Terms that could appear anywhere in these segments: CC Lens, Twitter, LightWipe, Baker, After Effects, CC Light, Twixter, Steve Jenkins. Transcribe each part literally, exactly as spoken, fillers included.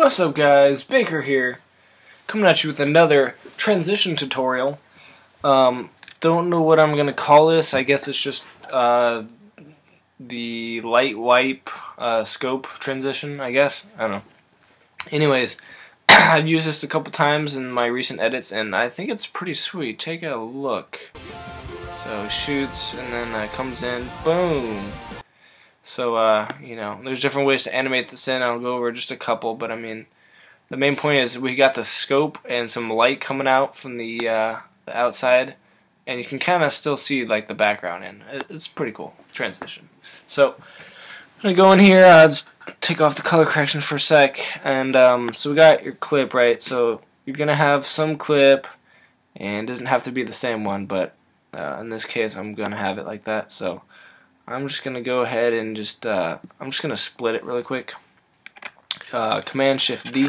What's up guys, Baker here, coming at you with another transition tutorial. Um, don't know what I'm going to call this. I guess it's just uh, the light wipe uh, scope transition, I guess. I don't know. Anyways, I've used this a couple times in my recent edits and I think it's pretty sweet. Take a look. So it shoots and then uh, comes in, boom. So, uh, you know, there's different ways to animate this in. I'll go over just a couple, but I mean, the main point is we got the scope and some light coming out from the, uh, the outside, and you can kind of still see, like, the background in. It's pretty cool transition. So, I'm going to go in here, uh, just take off the color correction for a sec, and, um, so we got your clip, right? So, you're going to have some clip, and it doesn't have to be the same one, but, uh, in this case, I'm going to have it like that, so... I'm just gonna go ahead and just uh, I'm just gonna split it really quick. Uh, Command Shift D,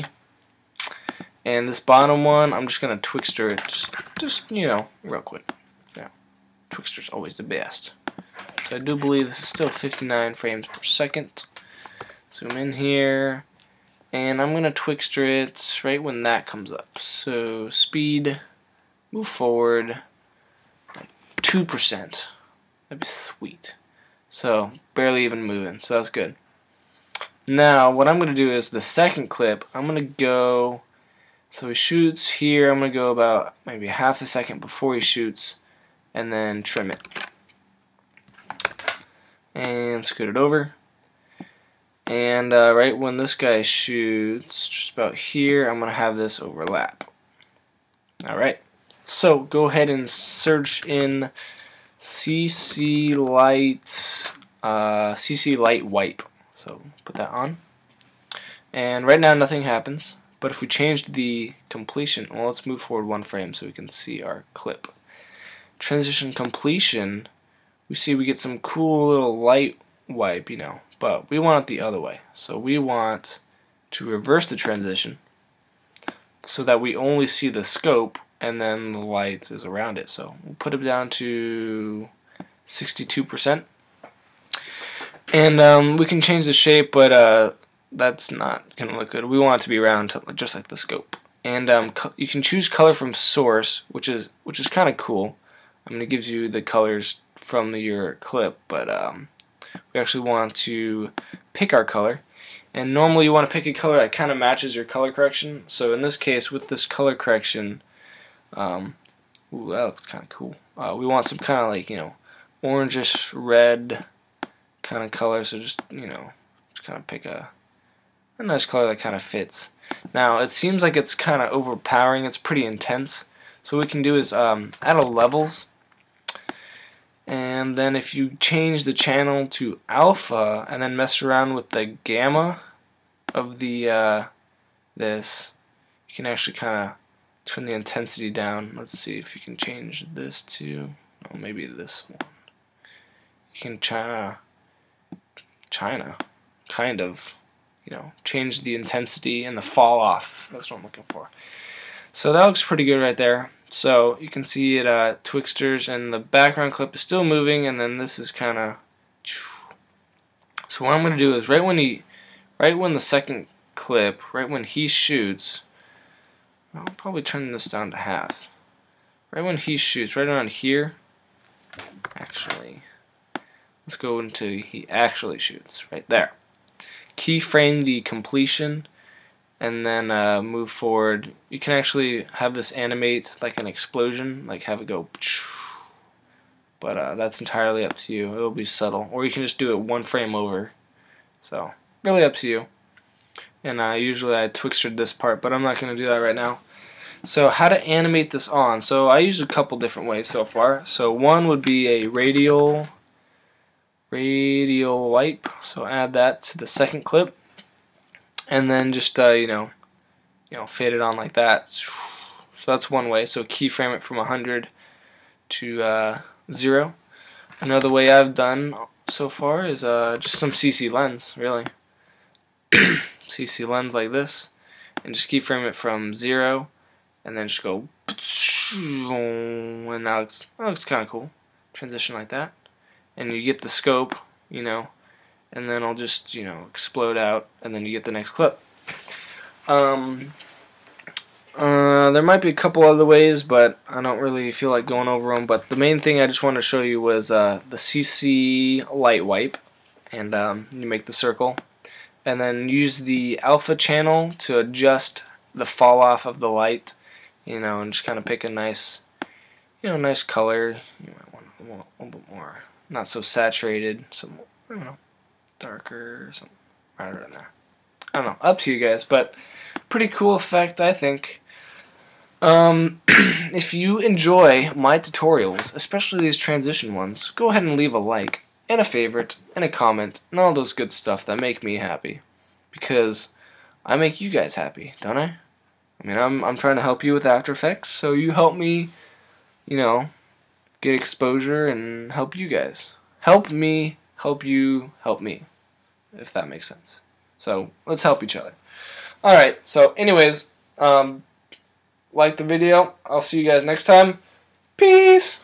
and this bottom one I'm just gonna Twixter it, just just you know, real quick. Yeah, Twixter's always the best. So I do believe this is still fifty-nine frames per second. Zoom in here, and I'm gonna Twixter it right when that comes up. So speed, move forward, two percent. That'd be sweet. So, barely even moving, so that's good. Now, what I'm going to do is the second clip, I'm going to go, so he shoots here, I'm going to go about maybe half a second before he shoots, and then trim it. And scoot it over. And uh, right when this guy shoots, just about here, I'm going to have this overlap. Alright, so go ahead and search in C C Light, uh, C C Light wipe. So put that on, and right now nothing happens. But if we changed the completion, well, let's move forward one frame so we can see our clip. Transition completion. We see we get some cool little light wipe, you know. But we want it the other way. So we want to reverse the transition so that we only see the scope. And then the lights is around it. So we'll put it down to sixty-two percent. And um, we can change the shape, but uh, that's not going to look good. We want it to be round, to, just like the scope. And um, you can choose color from source, which is which is kind of cool. I mean, it gives you the colors from your clip, but um, we actually want to pick our color. And normally you want to pick a color that kind of matches your color correction. So in this case, with this color correction, Um, ooh, that looks kind of cool. Uh, we want some kind of like, you know, orangish red kind of color. So just, you know, just kind of pick a, a nice color that kind of fits. Now, it seems like it's kind of overpowering. It's pretty intense. So what we can do is um, add a levels. And then if you change the channel to alpha and then mess around with the gamma of the uh, this, you can actually kind of turn the intensity down. Let's see if you can change this to, oh, maybe this one. You can China, China, kind of, you know, change the intensity and the fall off. That's what I'm looking for. So that looks pretty good right there. So you can see it uh, Twixters, and the background clip is still moving, and then this is kind of. So what I'm going to do is right when he, right when the second clip, right when he shoots. I'll probably turn this down to half. Right when he shoots, right around here, actually, let's go into he actually shoots, right there. Keyframe the completion, and then uh, move forward. You can actually have this animate like an explosion, like have it go, but uh, that's entirely up to you. It'll be subtle, or you can just do it one frame over. So, really up to you. And uh, usually I Twixtered this part, but I'm not going to do that right now. So how to animate this on. So I used a couple different ways so far. So one would be a radial, radial wipe. So add that to the second clip, and then just uh, you know, you know, fade it on like that. So that's one way. So keyframe it from one hundred to uh, zero. Another way I've done so far is uh, just some C C Lens, really. C C Lens like this, and just keyframe it from zero, and then just go, and that looks, that looks kind of cool. Transition like that, and you get the scope, you know, and then I'll just, you know, explode out, and then you get the next clip. Um, uh, there might be a couple other ways, but I don't really feel like going over them. But the main thing I just want to show you was uh, the C C Light wipe. And um, you make the circle. And then use the alpha channel to adjust the fall off of the light. You know, and just kind of pick a nice, you know, nice color. You might want a little, a little bit more, not so saturated. Some, I don't know, darker or something. Right around there. I don't know, up to you guys, but pretty cool effect, I think. Um, if you enjoy my tutorials, especially these transition ones, go ahead and leave a like, and a favorite, and a comment, and all those good stuff that make me happy. Because I make you guys happy, don't I? I mean, I'm, I'm trying to help you with After Effects, so you help me, you know, get exposure and help you guys. Help me, help you, help me, if that makes sense. So let's help each other. Alright, so anyways, um, like the video. I'll see you guys next time. Peace!